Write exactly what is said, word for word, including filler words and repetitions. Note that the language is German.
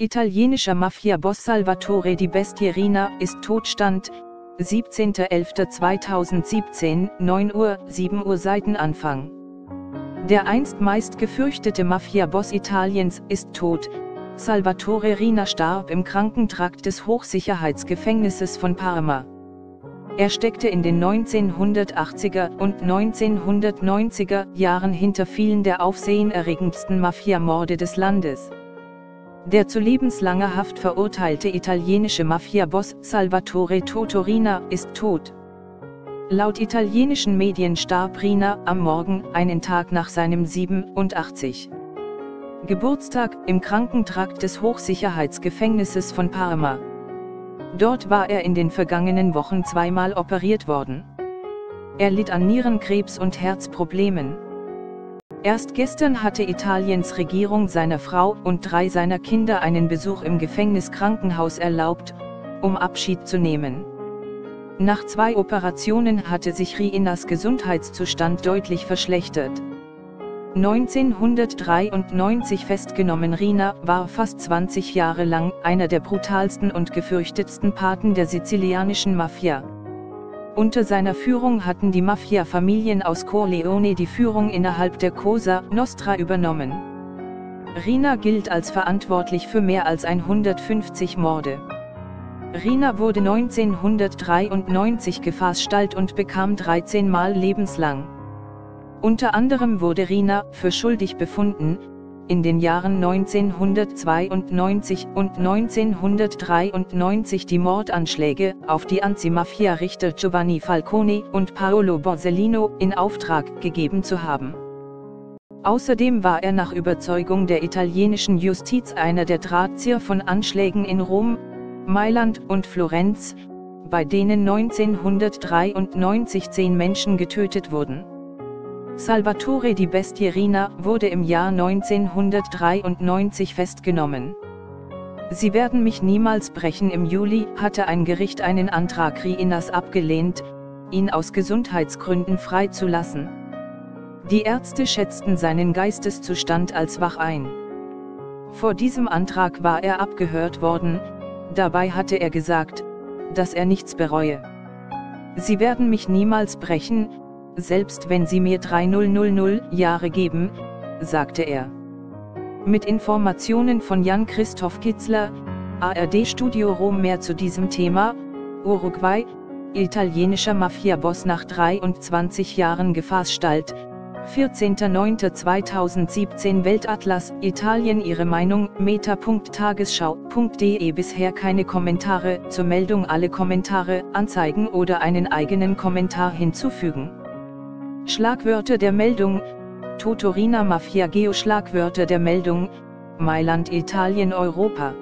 Italienischer Mafia-Boss Salvatore die Bestie Riina ist tot. Stand siebzehnter elfter zweitausendsiebzehn, neun Uhr sieben Uhr. Seitenanfang. Der einst meist gefürchtete Mafia-Boss Italiens ist tot. Salvatore Riina starb im Krankentrakt des Hochsicherheitsgefängnisses von Parma. Er steckte in den neunzehnhundertachtziger und neunzehnhundertneunziger Jahren hinter vielen der aufsehenerregendsten Mafia-Morde des Landes. Der zu lebenslanger Haft verurteilte italienische Mafia-Boss Salvatore Toto Riina ist tot. Laut italienischen Medien starb Riina am Morgen, einen Tag nach seinem siebenundachtzigsten Geburtstag, im Krankentrakt des Hochsicherheitsgefängnisses von Parma. Dort war er in den vergangenen Wochen zweimal operiert worden. Er litt an Nierenkrebs und Herzproblemen. Erst gestern hatte Italiens Regierung seiner Frau und drei seiner Kinder einen Besuch im Gefängniskrankenhaus erlaubt, um Abschied zu nehmen. Nach zwei Operationen hatte sich Riinas Gesundheitszustand deutlich verschlechtert. neunzehnhundertdreiundneunzig festgenommen. Riina war fast zwanzig Jahre lang einer der brutalsten und gefürchtetsten Paten der sizilianischen Mafia. Unter seiner Führung hatten die Mafia-Familien aus Corleone die Führung innerhalb der Cosa Nostra übernommen. Riina gilt als verantwortlich für mehr als hundertfünfzig Morde. Riina wurde neunzehnhundertdreiundneunzig gefasstalt und bekam dreizehn Mal lebenslang. Unter anderem wurde Riina für schuldig befunden, in den Jahren neunzehnhundertzweiundneunzig und neunzehnhundertdreiundneunzig die Mordanschläge auf die Anti-Mafia-Richter Giovanni Falcone und Paolo Borsellino in Auftrag gegeben zu haben. Außerdem war er nach Überzeugung der italienischen Justiz einer der Drahtzieher von Anschlägen in Rom, Mailand und Florenz, bei denen neunzehnhundertdreiundneunzig zehn Menschen getötet wurden. Salvatore die Bestie Riina wurde im Jahr neunzehnhundertdreiundneunzig festgenommen. Sie werden mich niemals brechen. Im Juli hatte ein Gericht einen Antrag Riinas abgelehnt, ihn aus Gesundheitsgründen freizulassen. Die Ärzte schätzten seinen Geisteszustand als wach ein. Vor diesem Antrag war er abgehört worden, dabei hatte er gesagt, dass er nichts bereue. Sie werden mich niemals brechen, selbst wenn sie mir dreitausend Jahre geben, sagte er. Mit Informationen von Jan Christoph Kitzler, A R D Studio Rom. Mehr zu diesem Thema: Uruguay, italienischer Mafia-Boss nach dreiundzwanzig Jahren Gefasstalt, vierzehnter neunter zweitausendsiebzehn. Weltatlas, Italien. Ihre Meinung, meta punkt tagesschau punkt de. Bisher keine Kommentare zur Meldung. Alle Kommentare anzeigen oder einen eigenen Kommentar hinzufügen. Schlagwörter der Meldung: Toto Riina Mafia Geo. Schlagwörter der Meldung: Mailand, Italien, Europa.